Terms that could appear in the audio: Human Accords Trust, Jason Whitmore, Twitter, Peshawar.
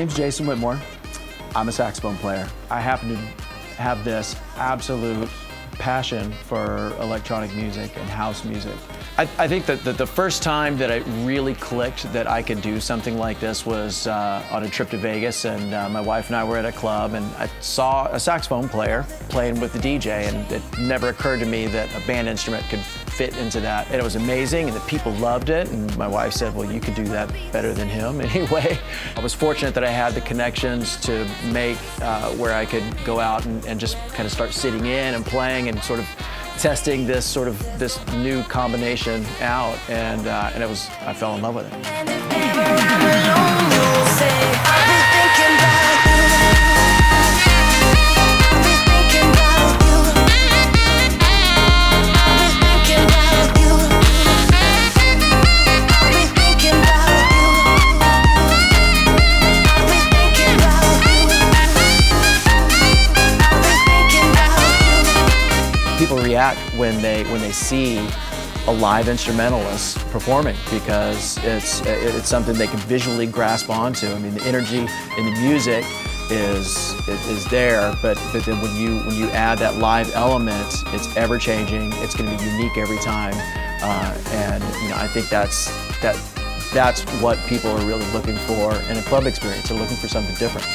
name's Jason Whitmore. I'm a saxophone player. I happen to have this absolute passion for electronic music and house music. I think that the first time that I really clicked that I could do something like this was on a trip to Vegas, and my wife and I were at a club, and I saw a saxophone player playing with the DJ, and it never occurred to me that a band instrument could fit into that. And it was amazing, and the people loved it, and my wife said, well, you could do that better than him anyway. I was fortunate that I had the connections to make where I could go out and just kind of start sitting in and playing and sort of testing this sort of this new combination out, and I fell in love with it. People react when they see a live instrumentalist performing, because it's something they can visually grasp onto. I mean, the energy in the music is there, but then when you add that live element, it's ever changing. It's going to be unique every time, and you know, I think that's what people are really looking for in a club experience. They're looking for something different.